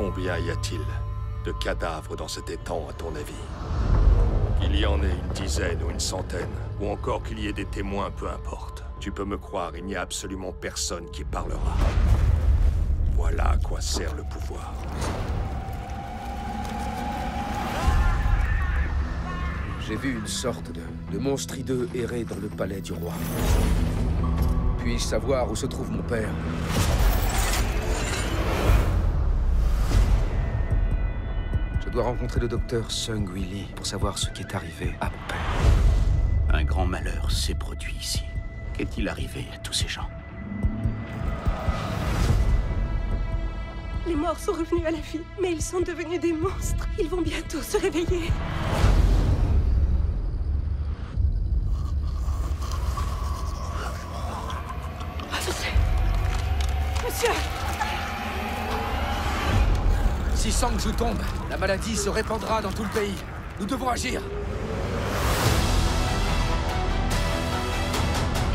Combien y a-t-il de cadavres dans cet étang, à ton avis? Qu'il y en ait une dizaine ou une centaine, ou encore qu'il y ait des témoins, peu importe. Tu peux me croire, il n'y a absolument personne qui parlera. Voilà à quoi sert le pouvoir. J'ai vu une sorte de monstre hideux errer dans le palais du roi. Puis-je savoir où se trouve mon père? Je dois rencontrer le docteur Sung Willy pour savoir ce qui est arrivé à mon père. Un grand malheur s'est produit ici. Qu'est-il arrivé à tous ces gens? Les morts sont revenus à la vie, mais ils sont devenus des monstres. Ils vont bientôt se réveiller. Si Sangzhou tombe, la maladie se répandra dans tout le pays. Nous devons agir.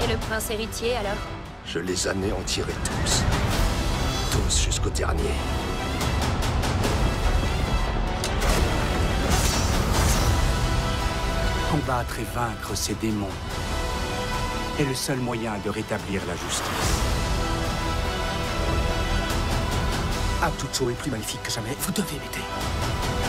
Et le prince héritier, alors? Je les anéantirai tous. Tous jusqu'au dernier. Combattre et vaincre ces démons est le seul moyen de rétablir la justice. Artucho est plus magnifique que jamais. Vous devez m'aider.